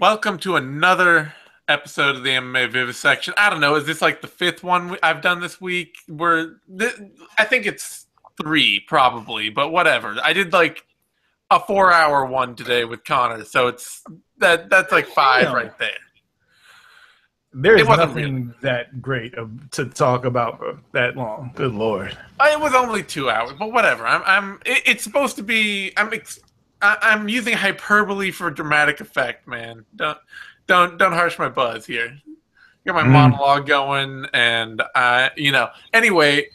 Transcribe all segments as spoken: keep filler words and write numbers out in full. Welcome to another episode of the M M A Vivisection. I don't know. Is this like the fifth one I've done this week? We're, th I think it's three probably, but whatever. I did like a four-hour one today with Connor, so it's that that's like five yeah. right there. There is nothing real. that great to talk about that long. Good Lord. It was only two hours, but whatever. I'm. I'm. It, it's supposed to be. I'm. Ex I'm using hyperbole for dramatic effect, man. Don't, don't, don't harsh my buzz here. Got my mm. monologue going, and I, you know. Anyway,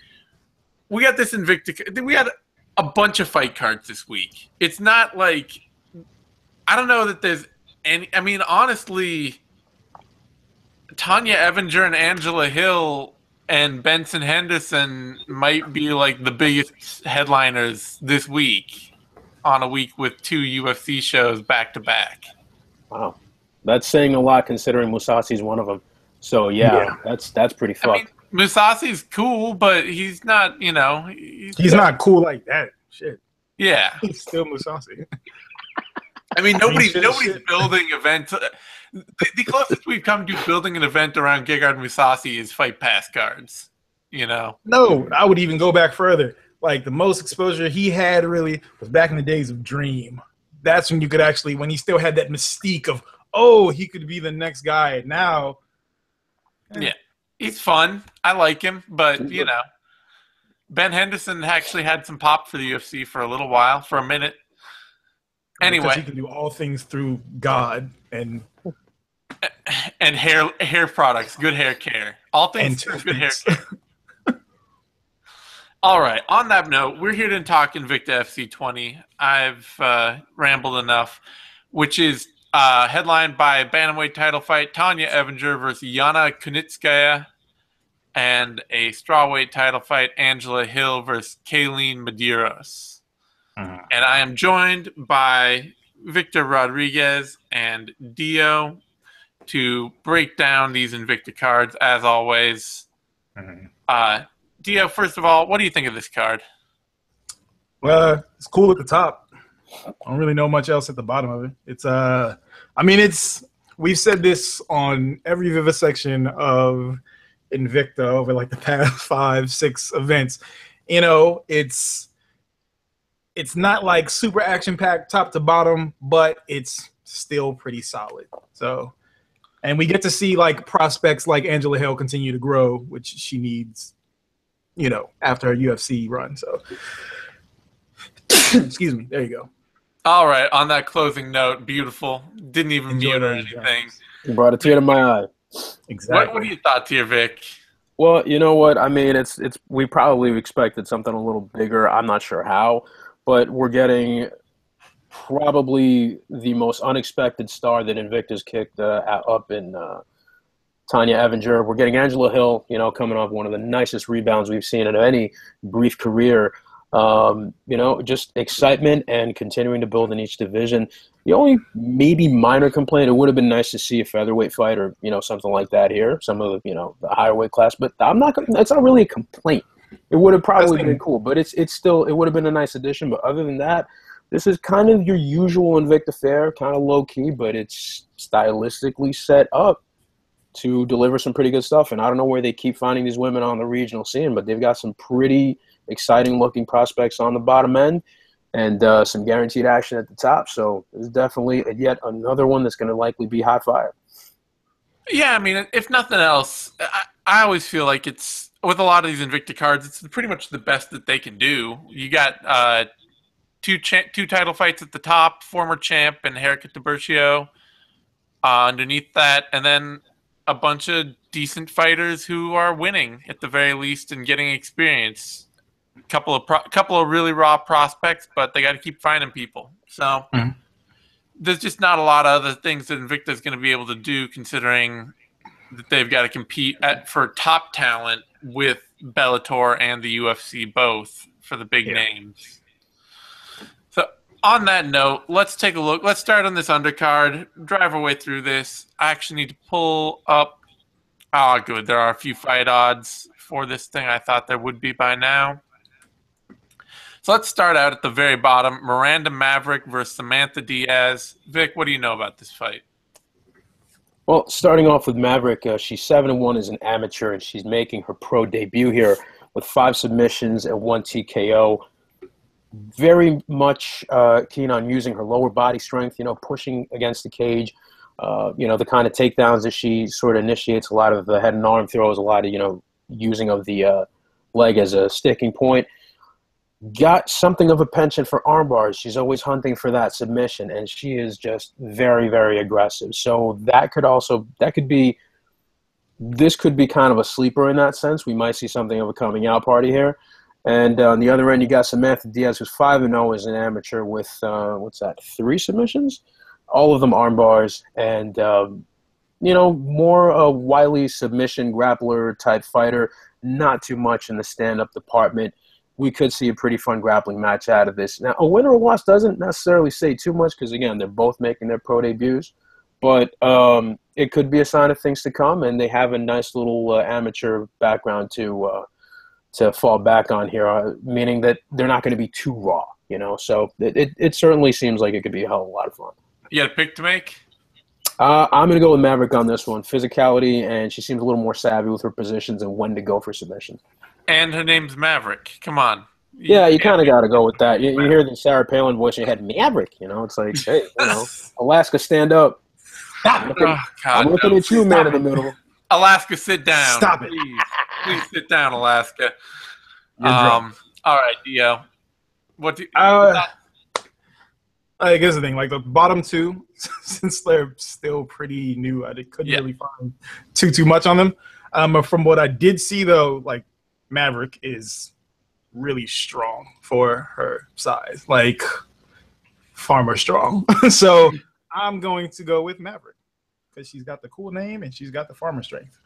we got this Invicta. We had a bunch of fight cards this week. It's not like, I don't know that there's any. I mean, honestly, Tonya Evinger and Angela Hill and Benson Henderson might be like the biggest headliners this week, on a week with two U F C shows back-to-back. -back. Wow. That's saying a lot considering Mousasi's one of them. So, yeah, yeah. that's that's pretty fucked. I mean, Mousasi's cool, but he's not, you know. He's, he's not cool like that. Shit. Yeah. He's still Mousasi. I mean, nobody, nobody's building events. The, the closest we've come to building an event around Gegard Mousasi is Fight Pass cards, you know. No, I would even go back further. Like, the most exposure he had really was back in the days of Dream. That's when you could actually, when he still had that mystique of, oh, he could be the next guy. Now, eh. yeah, he's fun. I like him, but you know, Ben Henderson actually had some pop for the U F C for a little while, for a minute. Anyway, because he can do all things through God and and hair hair products, good hair care, all things through good hair care. All right, on that note, we're here to talk Invicta F C twenty. I've uh, rambled enough, which is uh, headlined by a bantamweight title fight, Tonya Evinger versus Yana Kunitskaya, and a strawweight title fight, Angela Hill versus Kaline Medeiros. Mm. And I am joined by Victor Rodriguez and Dio to break down these Invicta cards, as always. Mm-hmm. uh, Dio, first of all, what do you think of this card? Well, it's cool at the top. I don't really know much else at the bottom of it. It's, uh, I mean, it's, we've said this on every vivisection of Invicta over like the past five, six events. You know, it's, it's not like super action-packed top to bottom, but it's still pretty solid. So, and we get to see like prospects like Angela Hill continue to grow, which she needs, you know, after her U F C run. So, excuse me. There you go. All right. On that closing note, beautiful. Didn't even Enjoy mute or anything. You brought a tear to my eye. Exactly. What, what do you thought, Tier Vic? Well, you know what? I mean, it's it's we probably expected something a little bigger. I'm not sure how, but we're getting probably the most unexpected star that Invicta's kicked uh, up in uh, Tonya Evinger. We're getting Angela Hill, you know, coming off one of the nicest rebounds we've seen in any brief career. Um, you know, just excitement and continuing to build in each division. The only maybe minor complaint, it would have been nice to see a featherweight fight or, you know, something like that here, some of the, you know, the higher weight class. But I'm not – that's not really a complaint. It would have probably been cool, but it's it's still – it would have been a nice addition. But other than that, this is kind of your usual Invicta fair, kind of low-key, but it's stylistically set up to deliver some pretty good stuff. And I don't know where they keep finding these women on the regional scene, but they've got some pretty exciting-looking prospects on the bottom end and uh, some guaranteed action at the top. So it's definitely yet another one that's going to likely be hot fire. Yeah, I mean, if nothing else, I, I always feel like it's – with a lot of these Invicta cards, it's pretty much the best that they can do. You got uh, two, cha two title fights at the top, former champ and Erica DiBercio uh, underneath that, and then – a bunch of decent fighters who are winning at the very least and getting experience. A couple of pro couple of really raw prospects, but they got to keep finding people. So mm-hmm. there's just not a lot of other things that Invicta is going to be able to do, considering that they've got to compete at, for top talent with Bellator and the U F C both for the big yeah. names. So on that note, let's take a look. Let's start on this undercard, drive our way through this. I actually need to pull up. Ah, oh, good. There are a few fight odds for this thing. I thought there would be by now. So let's start out at the very bottom. Miranda Maverick versus Samantha Diaz. Vic, what do you know about this fight? Well, starting off with Maverick, uh, she's seven and one as an amateur, and she's making her pro debut here with five submissions and one T K O. Very much uh, keen on using her lower body strength, you know, pushing against the cage, uh, you know, the kind of takedowns that she sort of initiates, a lot of the head and arm throws, a lot of, you know, using of the uh, leg as a sticking point. Got something of a penchant for arm bars. She's always hunting for that submission, and she is just very, very aggressive. So that could also – that could be – this could be kind of a sleeper in that sense. We might see something of a coming-out party here. And uh, on the other end, you got Samantha Diaz, who's five and oh as an amateur with uh, – what's that, three submissions? All of them arm bars and, um, you know, more a wily submission grappler-type fighter, not too much in the stand-up department. We could see a pretty fun grappling match out of this. Now, a winner or loss doesn't necessarily say too much because, again, they're both making their pro debuts. But um, it could be a sign of things to come, and they have a nice little uh, amateur background to uh, to fall back on here, uh, meaning that they're not going to be too raw, you know. So it, it, it certainly seems like it could be a hell of a lot of fun. You got a pick to make? Uh, I'm going to go with Maverick on this one. Physicality, and she seems a little more savvy with her positions and when to go for submissions. And her name's Maverick. Come on. You yeah, you kind of got to go with that. You, you hear the Sarah Palin voice in your head, Maverick. You know, it's like, hey, you know, Alaska, stand up. Stop I'm looking, oh, God, I'm looking no. at you, Stop man, it. in the middle. Alaska, sit down. Stop it. Please, please sit down, Alaska. Um, all right, Dio. What do you uh, I guess the thing, like the bottom two, since they're still pretty new, I couldn't yeah. really find too, too much on them. Um, from what I did see, though, like, Maverick is really strong for her size, like farmer strong. So I'm going to go with Maverick because she's got the cool name and she's got the farmer strength.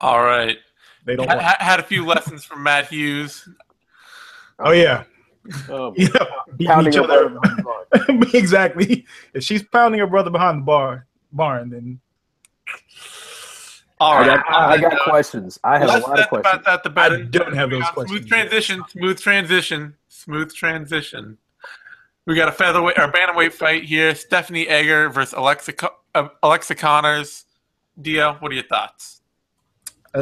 All right. They don't. I had a few lessons from Matt Hughes. Oh, yeah. Um, you know, beating each other. Exactly. If she's pounding her brother behind the bar, barn, then All right. I got, I, I got questions. I have Let's a lot of questions. About that, the better. I don't have those questions. Smooth transition. Yet. Smooth transition. Smooth transition. We got a featherweight or bantamweight fight here. Stephanie Egger versus Alexa uh, Alexa Connors. Dio, what are your thoughts? Uh,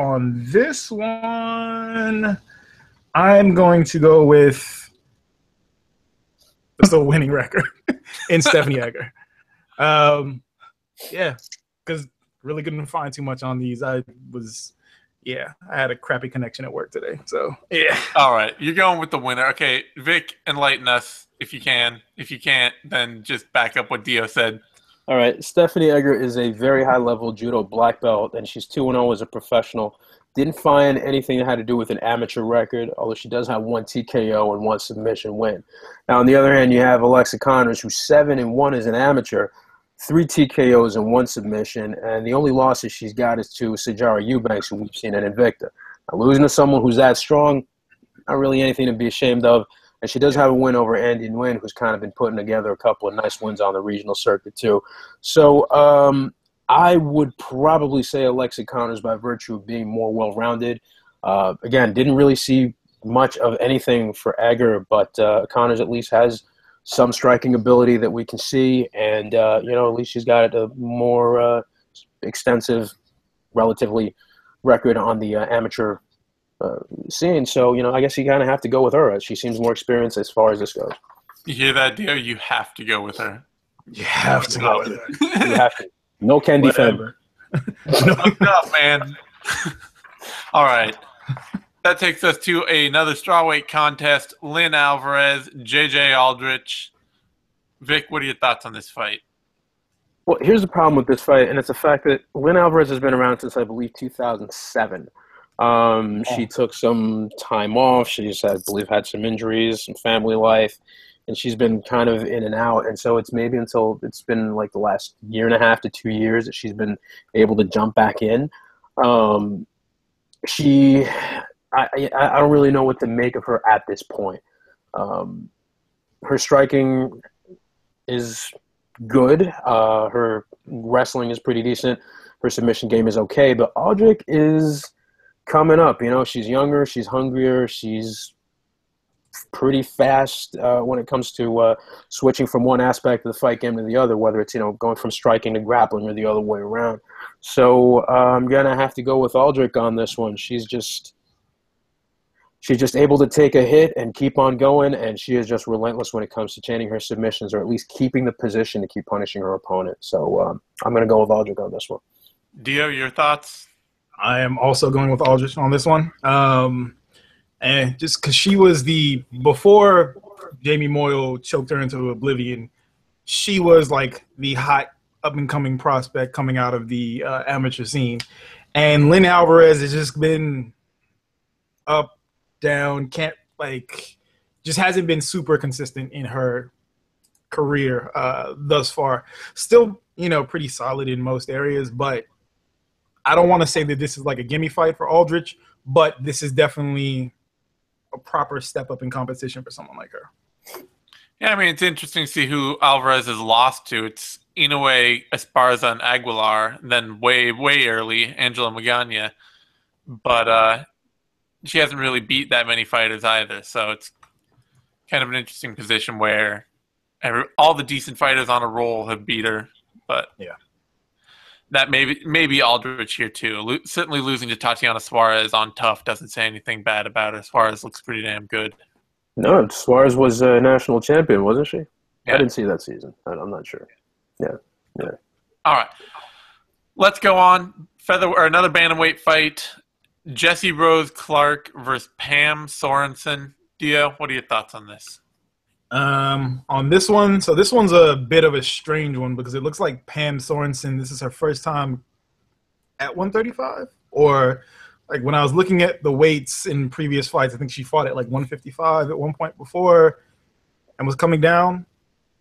on this one, I'm going to go with the winning record in Stephanie Egger. Um. Yeah, because really couldn't find too much on these. I was, yeah, I had a crappy connection at work today. So, yeah. All right. You're going with the winner. Okay, Vic, enlighten us if you can. If you can't, then just back up what Dio said. All right. Stephanie Egger is a very high-level judo black belt, and she's two and oh as a professional. Didn't find anything that had to do with an amateur record, although she does have one T K O and one submission win. Now, on the other hand, you have Alexa Connors, who's seven and one as an amateur, three T K Os and one submission, and the only losses she's got is to Sajara Eubanks, who we've seen at Invicta. Now, losing to someone who's that strong, not really anything to be ashamed of, and she does have a win over Andy Nguyen, who's kind of been putting together a couple of nice wins on the regional circuit too. So um, I would probably say Alexa Connors by virtue of being more well-rounded. Uh, again, didn't really see much of anything for Egger, but uh, Connors at least has – some striking ability that we can see, and, uh, you know, at least she's got a more uh, extensive, relatively, record on the uh, amateur uh, scene. So, you know, I guess you kind of have to go with her. She seems more experienced as far as this goes. You hear that, Dio? You have to go with her. You have to go with her. You have to. No can defend. No, no, man. All right. That takes us to another strawweight contest. Lynn Alvarez, J J Aldrich. Vic, what are your thoughts on this fight? Well, here's the problem with this fight, and it's the fact that Lynn Alvarez has been around since, I believe, two thousand seven. Um, oh. She took some time off. She's, I believe, had some injuries, some family life, and she's been kind of in and out. And so it's maybe until it's been like the last year and a half to two years that she's been able to jump back in. Um, she... I, I don't really know what to make of her at this point. Um, her striking is good. Uh, her wrestling is pretty decent. Her submission game is okay. But Aldrich is coming up. You know, she's younger. She's hungrier. She's pretty fast uh, when it comes to uh, switching from one aspect of the fight game to the other, whether it's, you know, going from striking to grappling or the other way around. So uh, I'm going to have to go with Aldrich on this one. She's just she's just able to take a hit and keep on going, and she is just relentless when it comes to chaining her submissions or at least keeping the position to keep punishing her opponent. So um, I'm going to go with Aldrich on this one. Dio, your thoughts? I am also going with Aldrich on this one. Um, and just because she was the – before Jamie Moyle choked her into oblivion, she was like the hot up-and-coming prospect coming out of the uh, amateur scene. And Lynn Alvarez has just been up, down, can't – like just hasn't been super consistent in her career uh, thus far. Still, you know, pretty solid in most areas, but – I don't want to say that this is like a gimme fight for Aldrich, but this is definitely a proper step up in competition for someone like her. Yeah, I mean, it's interesting to see who Alvarez has lost to. It's, in a way, Esparza and Aguilar, and then way, way early, Angela Magana. But uh, she hasn't really beat that many fighters either, so it's kind of an interesting position where every, all the decent fighters on a roll have beat her. But yeah. That may be, may be Aldrich here, too. Lo- certainly losing to Tatiana Suarez on tough doesn't say anything bad about her. Suarez looks pretty damn good. No, Suarez was a national champion, wasn't she? Yeah. I didn't see that season. I'm not sure. Yeah, yeah. All right. Let's go on. Feather or another bantamweight fight. Jesse Rose Clark versus Pam Sorensen. Dio, what are your thoughts on this? Um, on this one, so this one's a bit of a strange one because it looks like Pam Sorensen, this is her first time at one thirty-five, or like when I was looking at the weights in previous fights, I think she fought at like one fifty-five at one point before and was coming down.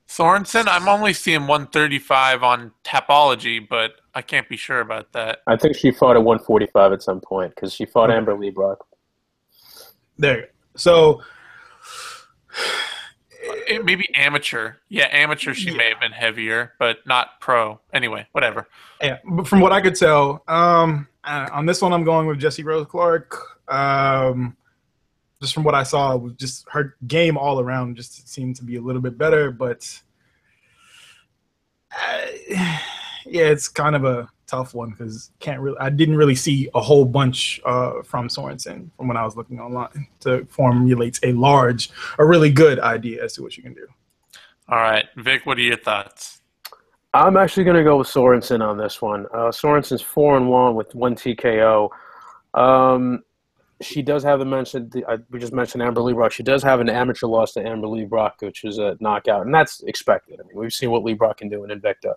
Sorensen, I'm only seeing one thirty-five on Tapology, but I can't be sure about that. I think she fought at one forty-five at some point because she fought Amber Leibrock. There you go. So... It may be amateur. Yeah, amateur she yeah. may have been heavier, but not pro. Anyway, whatever. Yeah, but from what I could tell, um, on this one I'm going with Jesse Rose Clark. Um, just from what I saw, just her game all around just seemed to be a little bit better. But, I, yeah, it's kind of a tough one because can't really, I didn't really see a whole bunch uh, from Sorensen from when I was looking online to formulate a large, a really good idea as to what you can do. All right. Vic, what are your thoughts? I'm actually going to go with Sorensen on this one. Uh, Sorensen's four and one with one T K O. Um, she does have the mention, uh, we just mentioned Amber Leibrock. She does have an amateur loss to Amber Leibrock, which is a knockout, and that's expected. I mean, we've seen what Leibrock can do in Invicta.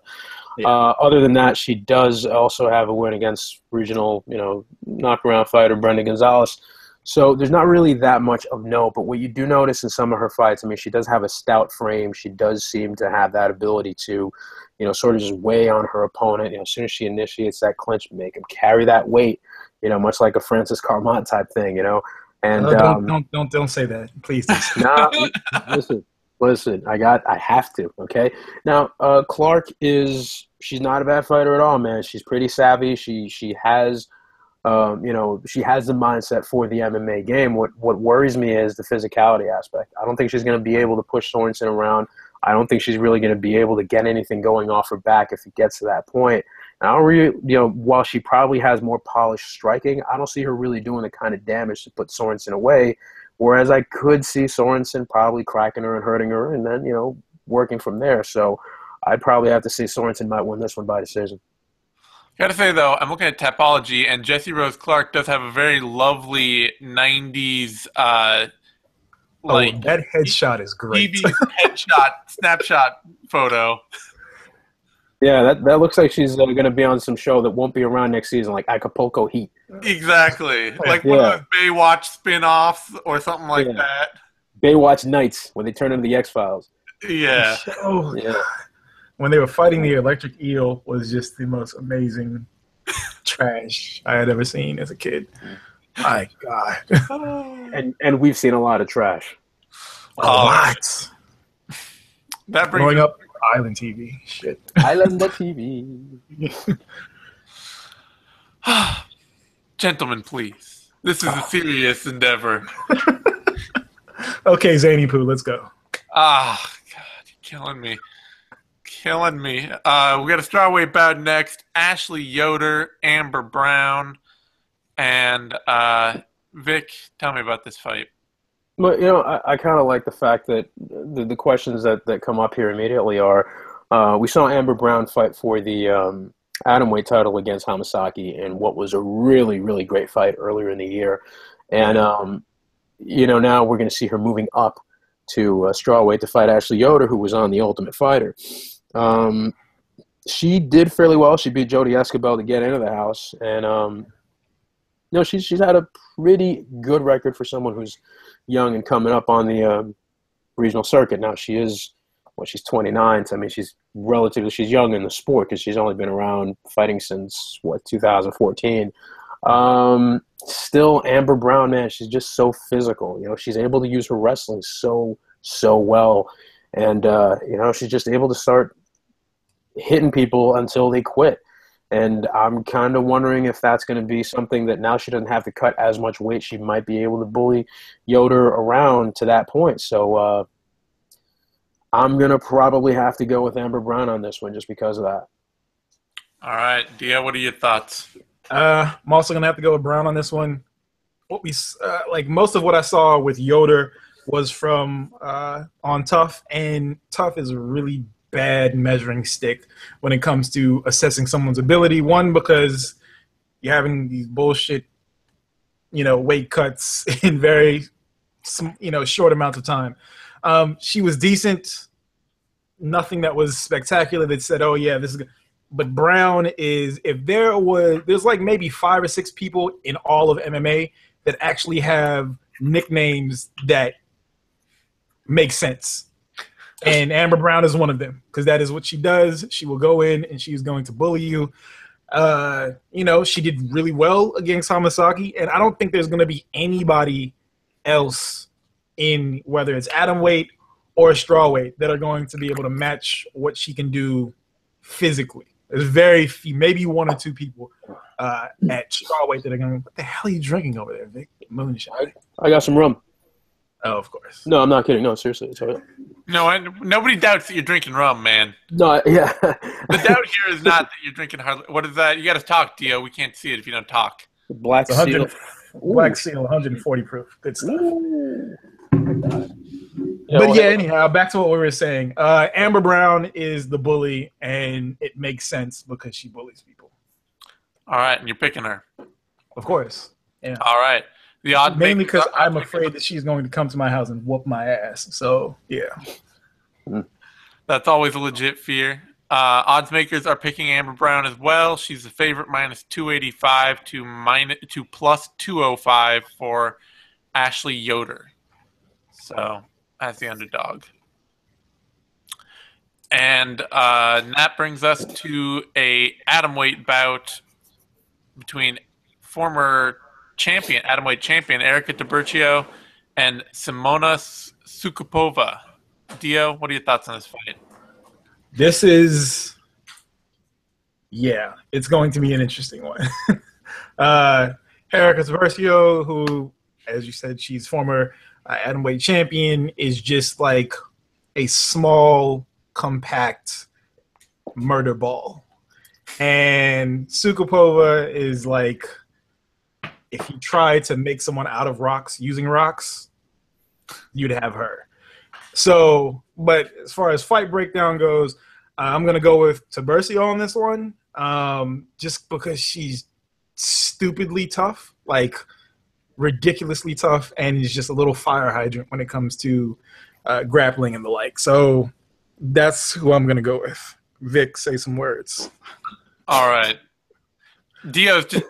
Yeah. Uh, other than that, she does also have a win against regional, you know, knock-around fighter Brenda Gonzalez. So there's not really that much of note, but what you do notice in some of her fights, I mean, she does have a stout frame. She does seem to have that ability to, you know, sort of just weigh on her opponent. You know, as soon as she initiates that clinch, make him carry that weight. You know, much like a Francis Carmont type thing, you know. And no, don't, um, don't don't don't say that, please. No, nah, listen, listen. I got, I have to. Okay. Now, uh, Clark is she's not a bad fighter at all, man. She's pretty savvy. She she has, um, you know, she has the mindset for the M M A game. What what worries me is the physicality aspect. I don't think she's going to be able to push Sorensen around. I don't think she's really going to be able to get anything going off her back if it gets to that point. I don't really, you know, while she probably has more polished striking, I don't see her really doing the kind of damage to put Sorensen away, whereas I could see Sorensen probably cracking her and hurting her and then, you know, working from there. So I'd probably have to say Sorensen might win this one by decision. Got to say, though, I'm looking at Tapology, and Jesse Rose Clark does have a very lovely nineties uh, like oh, that headshot is great. T V headshot, snapshot photo. Yeah, that, that looks like she's uh, going to be on some show that won't be around next season, like Acapulco Heat. Exactly. Like yeah. one of those Baywatch spin-offs or something like yeah. that. Baywatch Nights, when they turn into the X-Files. Yeah. Oh, yeah. When they were fighting the electric eel was just the most amazing trash I had ever seen as a kid. My God. and and we've seen a lot of trash. A oh, lot. That brings Growing up. Island T V. Shit. Island T V. Gentlemen, please. This is a serious endeavor. Okay, Zany Poo, let's go. Ah, oh, God, you're killing me. Killing me. Uh, we got a strawweight bout next. Ashley Yoder, Amber Brown, and uh, Vic, tell me about this fight. But, you know, I, I kind of like the fact that the, the questions that, that come up here immediately are, uh, we saw Amber Brown fight for the um, atomweight title against Hamasaki in what was a really, really great fight earlier in the year. And, um, you know, now we're going to see her moving up to uh, strawweight to fight Ashley Yoder, who was on The Ultimate Fighter. Um, she did fairly well. She beat Jody Escobel to get into the house. And, um, no, she's, she's had a pretty good record for someone who's young and coming up on the um, regional circuit. Now she is, well, she's twenty-nine. So, I mean, she's relatively, she's young in the sport because she's only been around fighting since, what, two thousand fourteen. Um, still Amber Brown, man, she's just so physical. You know, she's able to use her wrestling so, so well. And, uh, you know, she's just able to start hitting people until they quit. And I'm kind of wondering if that's going to be something that now she doesn't have to cut as much weight. She might be able to bully Yoder around to that point. So uh, I'm going to probably have to go with Amber Brown on this one just because of that. All right. Dio, what are your thoughts? Uh, I'm also going to have to go with Brown on this one. What we uh, like most of what I saw with Yoder was from uh, on Tough, and Tough is really bad measuring stick when it comes to assessing someone's ability. One, because you're having these bullshit, you know, weight cuts in very, you know, short amounts of time. Um, she was decent. Nothing that was spectacular that said, oh, yeah, this is good. But Brown is, if there was, there's like maybe five or six people in all of M M A that actually have nicknames that make sense. And Amber Brown is one of them, because that is what she does. She will go in, and she's going to bully you. Uh, you know, she did really well against Hamasaki, and I don't think there's going to be anybody else in, whether it's atomweight or strawweight, that are going to be able to match what she can do physically. There's very few, maybe one or two people uh, at strawweight that are going to, what the hell are you drinking over there, Vic? Moonshine. I got some rum. Oh, of course. No, I'm not kidding. No, seriously. It's all right. No, I, nobody doubts that you're drinking rum, man. No, yeah. The doubt here is not that you're drinking hard. What is that? You got to talk, Dio. We can't see it if you don't talk. Black Seal. Black Seal, one forty proof. Good stuff. Ooh. But, yeah, anyhow, back to what we were saying. Uh, Amber Brown is the bully, and it makes sense because she bullies people. All right, and you're picking her. Of course. Yeah. All right. The odd Mainly because I'm afraid that she's going to come to my house and whoop my ass. So, yeah. That's always a legit fear. Uh, odds makers are picking Amber Brown as well. She's the favorite, minus two eighty-five to, minus, to plus two oh five for Ashley Yoder. So, that's the underdog. And uh, that brings us to a atomweight bout between former champion, atomweight champion, Erica DiBercio and Simona Soukupová. Dio, what are your thoughts on this fight? This is, yeah, it's going to be an interesting one. uh, Erica DiBercio, who, as you said, she's former uh, atomweight champion, is just like a small, compact murder ball. And Soukupová is like, if you try to make someone out of rocks using rocks, you'd have her. So, but as far as fight breakdown goes, uh, I'm going to go with DiBercio on this one, um, just because she's stupidly tough, like ridiculously tough, and is just a little fire hydrant when it comes to uh, grappling and the like. So that's who I'm going to go with. Vic, say some words. All right. Dio's just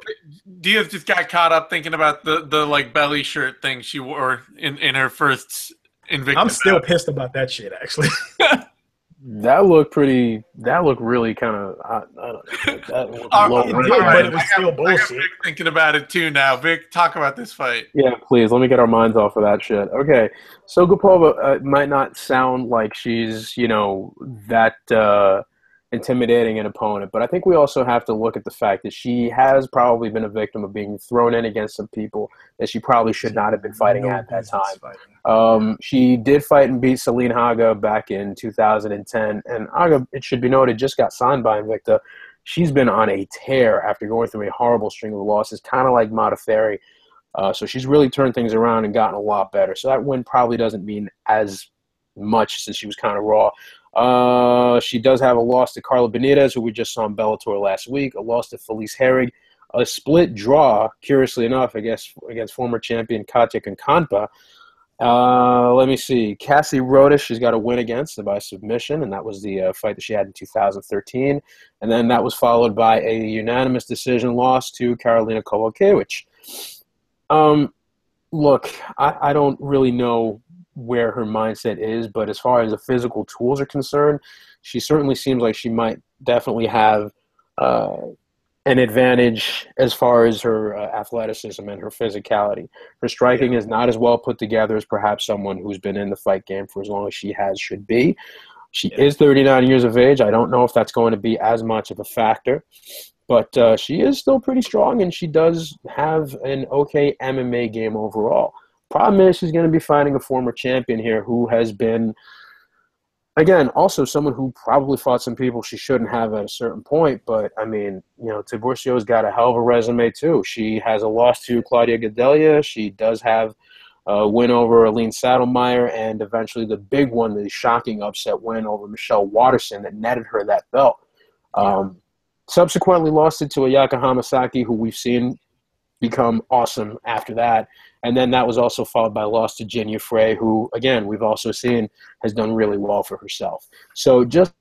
Dio's just got caught up thinking about the, the like belly shirt thing she wore in, in her first Invicta. I'm still battle. pissed about that shit, actually. That looked pretty. That looked really kind of. I, I don't know. That looked low it did, right. But it was I still got, bullshit. Vic thinking about it too now. Vic, talk about this fight. Yeah, please. Let me get our minds off of that shit. Okay, so Soukupová uh, might not sound like she's, you know, that. Uh, intimidating an opponent. But I think we also have to look at the fact that she has probably been a victim of being thrown in against some people that she probably should not have been fighting at that time. Um, she did fight and beat Celine Haga back in two thousand ten. And Haga, it should be noted, just got signed by Invicta. She's been on a tear after going through a horrible string of losses, kind of like Mata Ferry. Uh, so she's really turned things around and gotten a lot better. So that win probably doesn't mean as much since she was kind of raw. Uh, she does have a loss to Carla Benitez, who we just saw in Bellator last week, a loss to Felice Herrig, a split draw, curiously enough, I guess, against former champion Katya Konkanpa. Uh, let me see. Cassie Rhodes, she's got a win against by submission, and that was the uh, fight that she had in two thousand thirteen. And then that was followed by a unanimous decision loss to Karolina Kowalkiewicz. Um, look, I, I don't really know where her mindset is, but as far as the physical tools are concerned, she certainly seems like she might definitely have uh, an advantage as far as her uh, athleticism and her physicality. Her striking is not as well put together as perhaps someone who's been in the fight game for as long as she has should be. She is thirty-nine years of age. I don't know if that's going to be as much of a factor. But uh, she is still pretty strong, and she does have an okay M M A game overall. Problem is she's going to be fighting a former champion here who has been, again, also someone who probably fought some people she shouldn't have at a certain point. But, I mean, you know, Tiburcio's got a hell of a resume too. She has a loss to Claudia Gadelha. She does have a win over Aline Saddlemeyer and eventually the big one, the shocking upset win over Michelle Watterson that netted her that belt. Um, yeah. Subsequently lost it to Ayaka Hamasaki, who we've seen become awesome after that. And then that was also followed by a loss to Jin Yafrey, who, again, we've also seen has done really well for herself. So just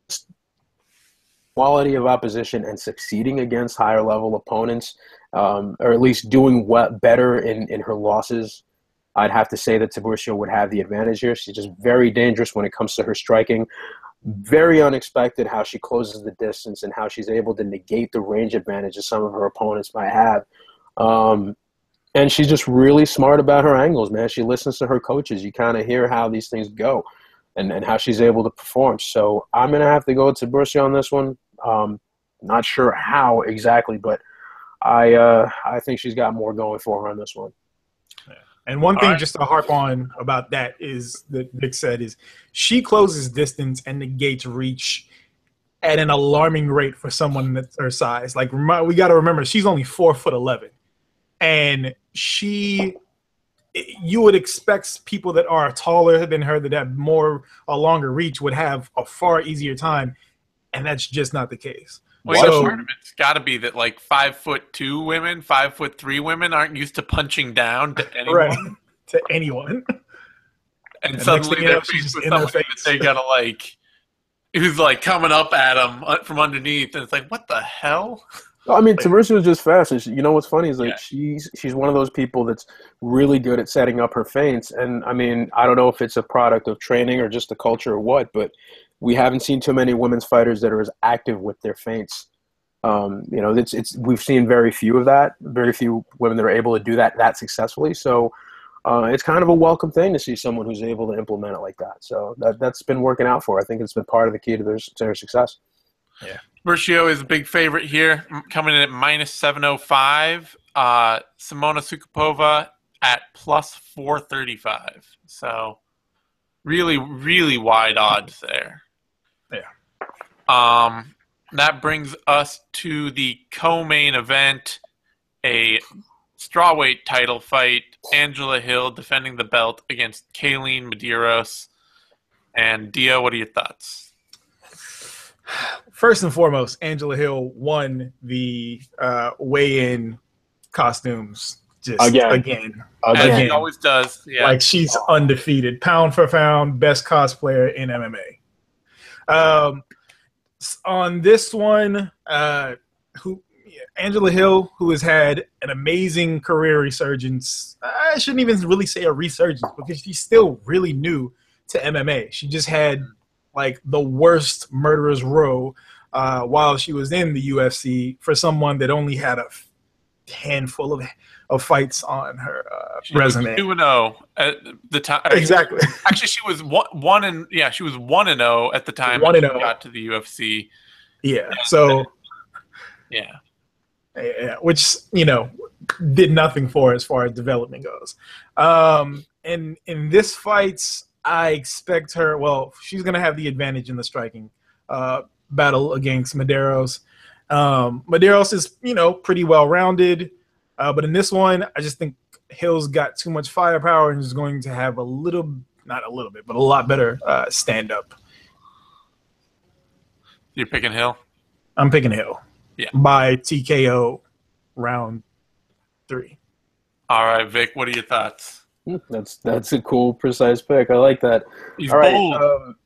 quality of opposition and succeeding against higher-level opponents, um, or at least doing well, better in, in her losses, I'd have to say that Tiburcio would have the advantage here. She's just very dangerous when it comes to her striking. Very unexpected how she closes the distance and how she's able to negate the range advantage that some of her opponents might have. Um, and she's just really smart about her angles, man. She listens to her coaches. You kind of hear how these things go and, and how she's able to perform. So I'm going to have to go to Tiburcio on this one. Um, not sure how exactly, but I, uh, I think she's got more going for her on this one. And one thing right. just to harp on about that is that Vic said is she closes distance and negates reach at an alarming rate for someone that's her size. Like, we got to remember, she's only four foot eleven. And she – you would expect people that are taller than her that have more – a longer reach would have a far easier time, and that's just not the case. Well, so, part of it's got to be that, like, five foot two women, five foot three women aren't used to punching down to anyone. Right. To anyone. And, and suddenly they're faced with somebody that they gotta like, who's like coming up at them from underneath, and it's like, what the hell? Well, I mean, like, Tiburcio was just fast. And she, you know what's funny is like yeah. she's she's one of those people that's really good at setting up her feints, and I mean, I don't know if it's a product of training or just the culture or what, but. We haven't seen too many women's fighters that are as active with their feints. Um, you know, it's it's we've seen very few of that, very few women that are able to do that that successfully. So uh, it's kind of a welcome thing to see someone who's able to implement it like that. So that, that's been working out for her. I think it's been part of the key to their, to their success. Yeah, Bercio is a big favorite here, coming in at minus seven oh five. Uh, Simona Soukupová at plus four thirty-five. So really, really wide odds there. Yeah. Um, that brings us to the co-main event, a strawweight title fight. Angela Hill defending the belt against Kaline Medeiros. And Dio, what are your thoughts? First and foremost, Angela Hill won the uh, weigh-in costumes. Just again, again, again. As she always does. Yeah. Like, she's undefeated, pound for pound, best cosplayer in M M A. Um, on this one, uh, who Angela Hill, who has had an amazing career resurgence. I shouldn't even really say a resurgence because she's still really new to M M A. She just had like the worst murderer's row uh, while she was in the U F C for someone that only had a handful of. Of fights on her uh, she resume. Two and zero at the time. Exactly. Actually, she was one, one and yeah, she was one and zero at the time. One and zero got to the U F C. Yeah. yeah. So. Yeah. Yeah. Which, you know, did nothing for as far as development goes. Um, and in this fight, I expect her, well, she's going to have the advantage in the striking uh, battle against Medeiros. Um, Medeiros is, you know, pretty well-rounded. Uh, but in this one, I just think Hill's got too much firepower and is going to have a little, not a little bit, but a lot better uh, stand-up. You're picking Hill? I'm picking Hill. Yeah. By T K O round three. All right, Vic, what are your thoughts? That's that's a cool, precise pick. I like that. He's All bold. Right, um,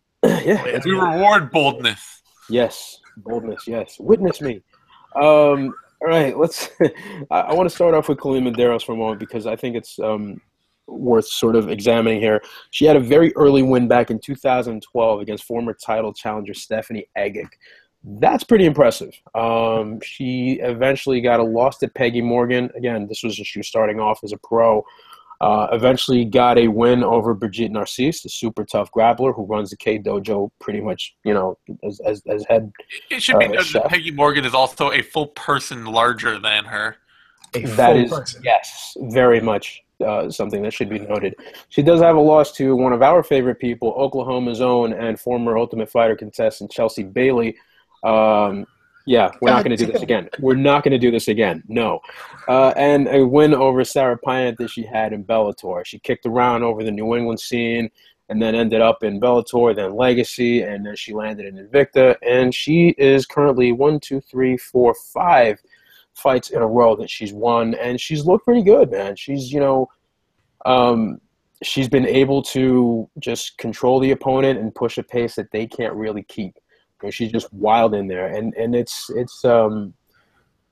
yeah, we reward boldness. Yes, boldness, yes. Witness me. Um, all right, let's – I, I want to start off with Kaline Medeiros for a moment because I think it's um, worth sort of examining here. She had a very early win back in two thousand twelve against former title challenger Stephanie Egger. That's pretty impressive. Um, she eventually got a loss to Peggy Morgan. Again, this was just she was starting off as a pro. Uh, eventually got a win over Brigitte Narcisse, the super tough grappler who runs the K Dojo pretty much, you know, as, as, as head. It should uh, be noted that Peggy Morgan is also a full person larger than her. A that full is, person. Yes, very much uh, something that should be noted. She does have a loss to one of our favorite people, Oklahoma's own and former Ultimate Fighter contestant Chelsea Bailey. Um, yeah, we're God not going to do this again. We're not going to do this again. No. Uh, and a win over Sarah Pyant that she had in Bellator. She kicked around over the New England scene and then ended up in Bellator, then Legacy, and then she landed in Invicta. And she is currently one, two, three, four, five fights in a row that she's won. And she's looked pretty good, man. She's, you know, um, she's been able to just control the opponent and push a pace that they can't really keep. She's just wild in there, and and it's it's um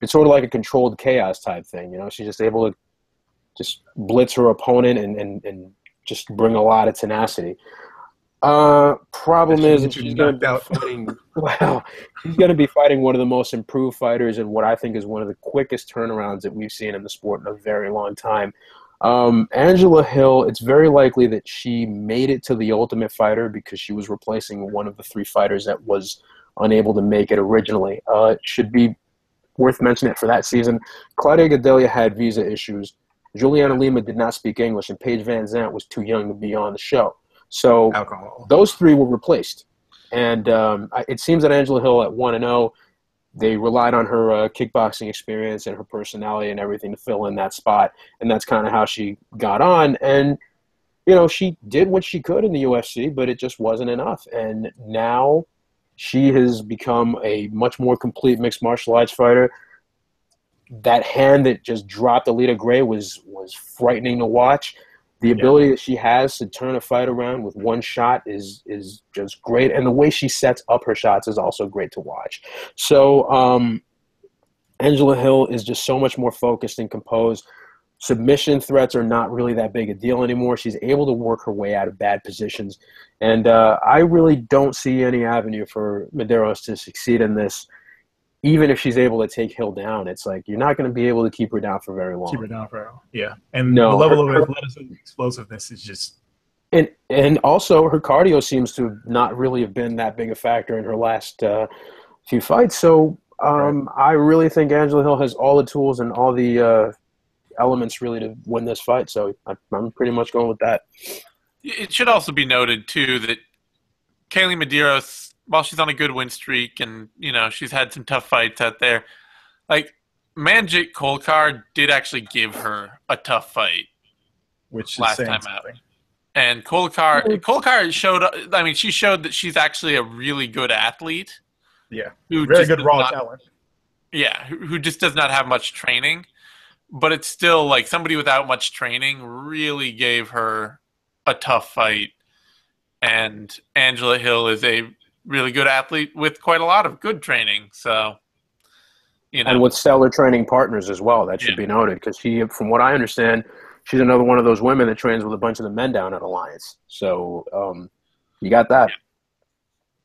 it's sort of like a controlled chaos type thing, you know. She's just able to just blitz her opponent and and, and just bring a lot of tenacity. Uh, problem is that she's going to be fighting. Wow, she's going to be fighting one of the most improved fighters, and what I think is one of the quickest turnarounds that we've seen in the sport in a very long time. Um, Angela Hill, it's very likely that she made it to The Ultimate Fighter because she was replacing one of the three fighters that was unable to make it originally. Uh, it should be worth mentioning it for that season. Claudia Gadelha had visa issues. Juliana Lima did not speak English, and Paige Van Zandt was too young to be on the show. So Alcohol. Those three were replaced. And um, I, it seems that Angela Hill at one and oh, they relied on her uh, kickboxing experience and her personality and everything to fill in that spot, and that's kind of how she got on. And, you know, she did what she could in the U F C, but it just wasn't enough. And now she has become a much more complete mixed martial arts fighter. That hand that just dropped Alita Gray was, was frightening to watch. The ability that she has to turn a fight around with one shot is is just great. And the way she sets up her shots is also great to watch. So um, Angela Hill is just so much more focused and composed. Submission threats are not really that big a deal anymore. She's able to work her way out of bad positions. And uh, I really don't see any avenue for Medeiros to succeed in this. Even if she's able to take Hill down, it's like you're not going to be able to keep her down for very long. Keep her down for very long. Yeah. And no, the level her, of athleticism and explosiveness is just – And and also her cardio seems to not really have been that big a factor in her last uh, few fights. So um, right. I really think Angela Hill has all the tools and all the uh, elements really to win this fight. So I, I'm pretty much going with that. It should also be noted, too, that Kaline Medeiros – while she's on a good win streak and, you know, she's had some tough fights out there, like Manjik Kolkar did actually give her a tough fight which last time out. And Kolkar, Kolkar showed – I mean, she showed that she's actually a really good athlete. Yeah, very good raw talent. Yeah, who, who just does not have much training. But it's still like somebody without much training really gave her a tough fight. And Angela Hill is a – really good athlete with quite a lot of good training. So, you know. And with stellar training partners as well. That should yeah. be noted because she, from what I understand, she's another one of those women that trains with a bunch of the men down at Alliance. So um, you got that.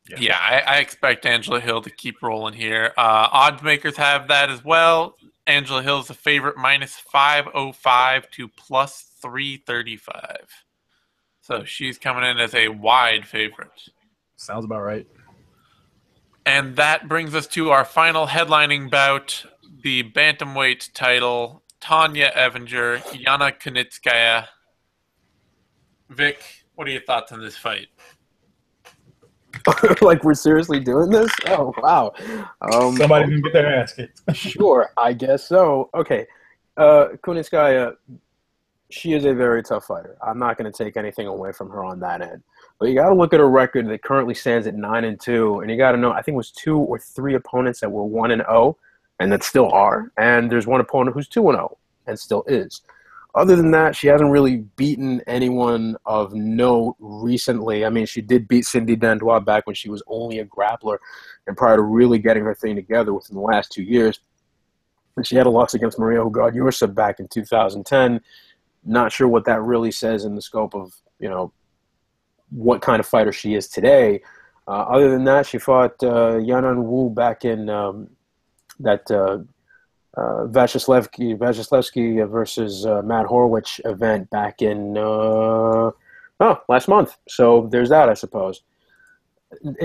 Yeah, yeah. yeah I, I expect Angela Hill to keep rolling here. Uh, odds makers have that as well. Angela Hill is a favorite minus five oh five to plus three thirty-five. So she's coming in as a wide favorite. Sounds about right. And that brings us to our final headlining bout, the bantamweight title, Tonya Evinger, Yana Kunitskaya. Vic, what are your thoughts on this fight? Like, we're seriously doing this? Oh, wow. Um, Somebody didn't get their ass kicked. Sure, I guess so. Okay. Uh, Kunitskaya, she is a very tough fighter. I'm not going to take anything away from her on that end. But you got to look at her record that currently stands at nine and two. And you got to know, I think it was two or three opponents that were one and oh and that still are. And there's one opponent who's two and oh and still is. Other than that, she hasn't really beaten anyone of note recently. I mean, she did beat Cindy Dandois back when she was only a grappler and prior to really getting her thing together within the last two years. And she had a loss against Maria Hugaard-Ursa back in two thousand ten. Not sure what that really says in the scope of, you know, what kind of fighter she is today. Uh, other than that, she fought uh, Yanan Wu back in um, that uh, – Uh, Vasilevsky, Vasilevsky versus uh, Matt Horwich event back in, uh, oh, last month. So there's that, I suppose.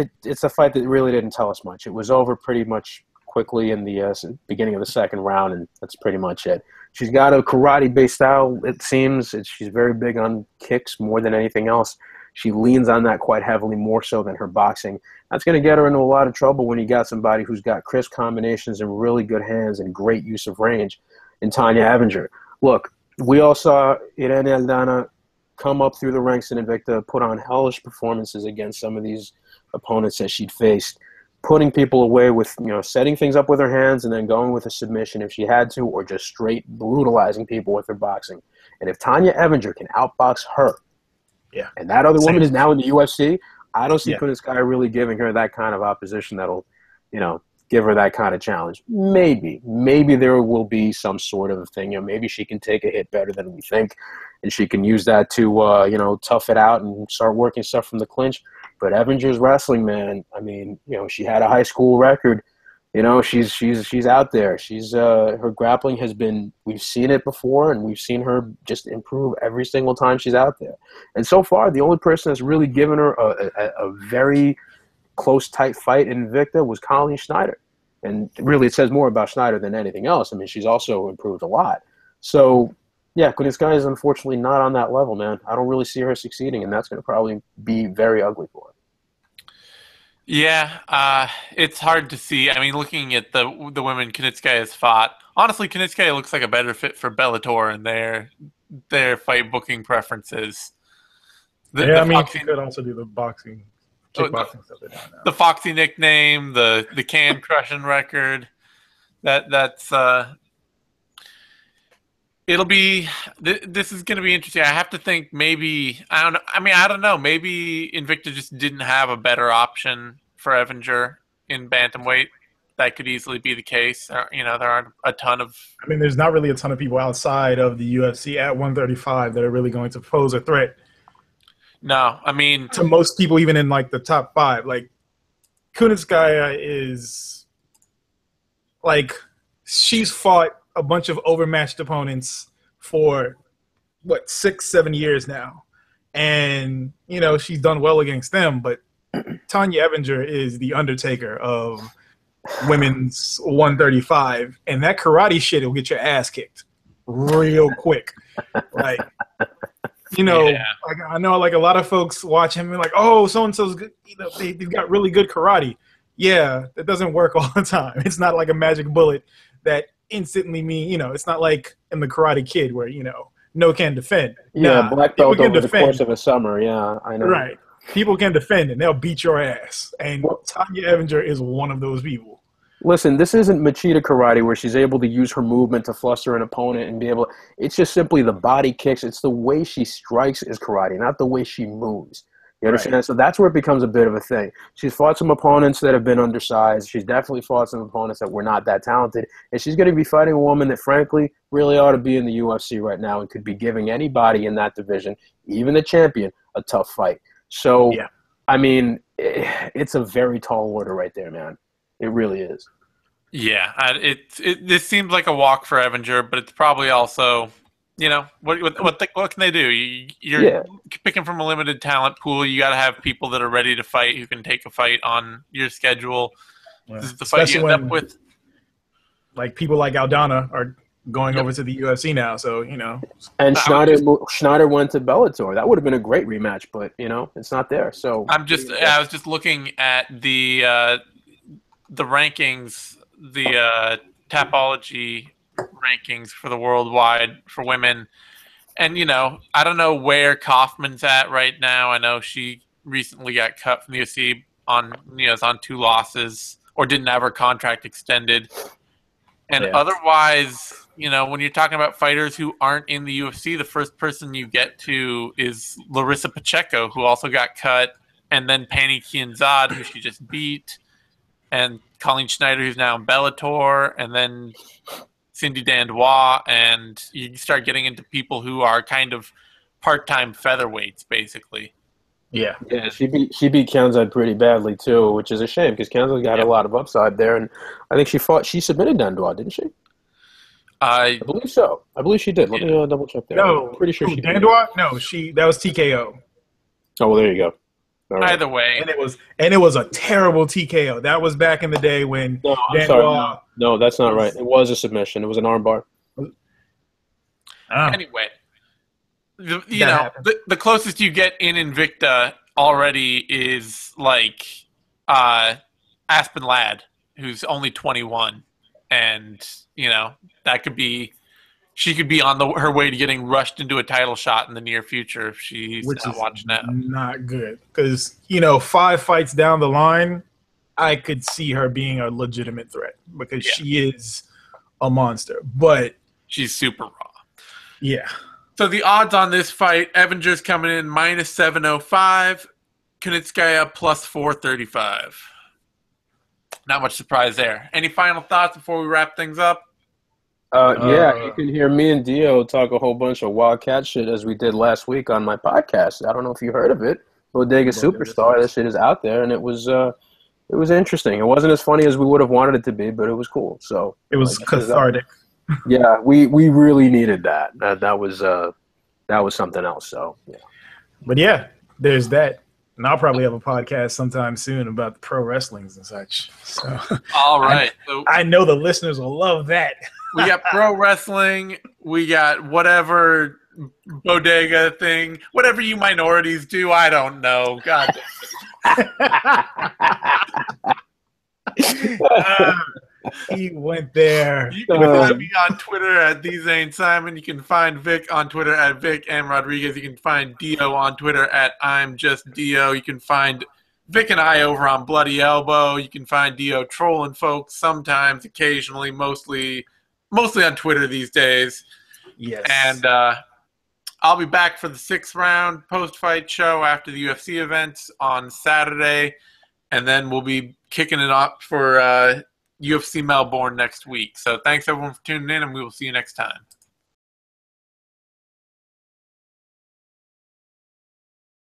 It, it's a fight that really didn't tell us much. It was over pretty much quickly in the uh, beginning of the second round, and that's pretty much it. She's got a karate-based style, it seems. It's, she's very big on kicks more than anything else. She leans on that quite heavily, more so than her boxing. That's going to get her into a lot of trouble when you got somebody who's got crisp combinations and really good hands and great use of range in Tonya Evinger. Look, we all saw Irene Aldana come up through the ranks in Invicta, put on hellish performances against some of these opponents that she'd faced, putting people away with, you know, setting things up with her hands and then going with a submission if she had to, or just straight brutalizing people with her boxing. And if Tonya Evinger can outbox her, yeah, and that other Same. woman is now in the U F C, I don't see yeah. Kunitskaya really giving her that kind of opposition that'll, you know, give her that kind of challenge. Maybe. Maybe there will be some sort of thing. You know, maybe she can take a hit better than we think, and she can use that to, uh, you know, tough it out and start working stuff from the clinch. But Evinger's wrestling, man, I mean, you know, she had a high school record. You know, she's she's she's out there. She's uh, her grappling has been – we've seen it before, and we've seen her just improve every single time she's out there. And so far, the only person that's really given her a, a, a very close, tight fight in Invicta was Colleen Schneider. And really, it says more about Schneider than anything else. I mean, she's also improved a lot. So, yeah, Kunitskaya is unfortunately not on that level, man. I don't really see her succeeding, and that's going to probably be very ugly for her. Yeah, uh, it's hard to see. I mean, looking at the the women Kunitskaya has fought, honestly, Kunitskaya looks like a better fit for Bellator and their their fight booking preferences. The, yeah, the I mean, Foxy, she could also do the boxing, kickboxing oh, stuff. They now. The Foxy nickname, the the can crushing record. That that's uh, it'll be. Th- this is going to be interesting. I have to think. Maybe I don't. I mean, I don't know. Maybe Invicta just didn't have a better option for Evinger in bantamweight. That could easily be the case. You know, there aren't a ton of. I mean, there's not really a ton of people outside of the U F C at one thirty-five that are really going to pose a threat. No, I mean to most people, even in like the top five, like Kunitskaya is like she's fought a bunch of overmatched opponents for what six, seven years now, and you know she's done well against them. But Tonya Evinger is the Undertaker of women's one thirty-five, and that karate shit will get your ass kicked real quick. Like, you know, yeah. like, I know like a lot of folks watch him and like, oh, so and so's good. You know, they, they've got really good karate. Yeah, that doesn't work all the time. It's not like a magic bullet that instantly mean, you know, it's not like in the Karate Kid where, you know, no can defend. Yeah, nah, black belt over defend. The course of a summer, yeah, I know. Right. People can defend and they'll beat your ass. And well, Tonya Evinger is one of those people. Listen, this isn't Machida Karate where she's able to use her movement to fluster an opponent and be able to, it's just simply the body kicks. It's the way she strikes is karate, not the way she moves. You understand? Right. So that's where it becomes a bit of a thing. She's fought some opponents that have been undersized. She's definitely fought some opponents that were not that talented. And she's going to be fighting a woman that, frankly, really ought to be in the U F C right now and could be giving anybody in that division, even the champion, a tough fight. So, yeah. I mean, it's a very tall order right there, man. It really is. Yeah. It, it, this seems like a walk for Evinger, but it's probably also you know, what what what, the, what can they do? You're yeah. picking from a limited talent pool. You got to have people that are ready to fight, who can take a fight on your schedule. Yeah. This is the fight Especially you end when, up with. Like people like Aldana are going yep. over to the U F C now, so you know. And Schneider just, Schneider went to Bellator. That would have been a great rematch, but you know, it's not there. So I'm just yeah. I was just looking at the uh, the rankings, the uh, Tapology rankings for the worldwide for women, and you know, I don't know where Kaufman's at right now. I know she recently got cut from the U F C on you know, it's on two losses or didn't have her contract extended. And yeah. otherwise, you know, when you're talking about fighters who aren't in the U F C, the first person you get to is Larissa Pacheco, who also got cut, and then Pani Kianzad, who she just beat, and Colleen Schneider, who's now in Bellator, and then Cindy Dandois, and you start getting into people who are kind of part-time featherweights, basically. Yeah, yeah, she beat she beat Kianzad pretty badly too, which is a shame because Kianzad got yeah. a lot of upside there, and I think she fought. She submitted Dandois, didn't she? I, I believe so. I believe she did. Let yeah. me uh, double check there. No, I'm pretty sure she Dandois. No, she that was T K O. Oh well, there you go. Right. Either way, and it was and it was a terrible T K O. That was back in the day when no, I'm Dandois sorry, no, no, that's not right. It was a submission. It was an armbar. Ah. Anyway. The, you know, the, the closest you get in Invicta already is like uh, Aspen Ladd, who's only twenty-one, and you know that could be she could be on the her way to getting rushed into a title shot in the near future if she's Which not is watching that. Not good, because you know five fights down the line, I could see her being a legitimate threat because yeah. she is a monster, but she's super raw. Yeah. So the odds on this fight, Evinger's coming in minus seven oh five, Kunitskaya plus four thirty-five. Not much surprise there. Any final thoughts before we wrap things up? Uh, yeah, uh, you can hear me and Dio talk a whole bunch of wildcat shit as we did last week on my podcast. I don't know if you heard of it. Bodega Superstar, that shit is out there, and it was uh, it was interesting. It wasn't as funny as we would have wanted it to be, but it was cool. So it was like, cathartic. yeah, we, we really needed that. That that was uh that was something else. So yeah. But yeah, there's that. And I'll probably have a podcast sometime soon about the pro wrestlings and such. So all right. I, so, I know the listeners will love that. We got pro wrestling, we got whatever bodega thing, whatever you minorities do, I don't know. God uh, he went there. You can find me on Twitter at These Ain't Simon. You can find Vic on Twitter at Vic M. Rodriguez. You can find Dio on Twitter at I'm Just Dio. You can find Vic and I over on Bloody Elbow. You can find Dio trolling folks sometimes, occasionally, mostly mostly on Twitter these days. Yes. And uh, I'll be back for the sixth round post-fight show after the U F C events on Saturday. And then we'll be kicking it off for uh, U F C Melbourne next week. So thanks, everyone, for tuning in, and we will see you next time.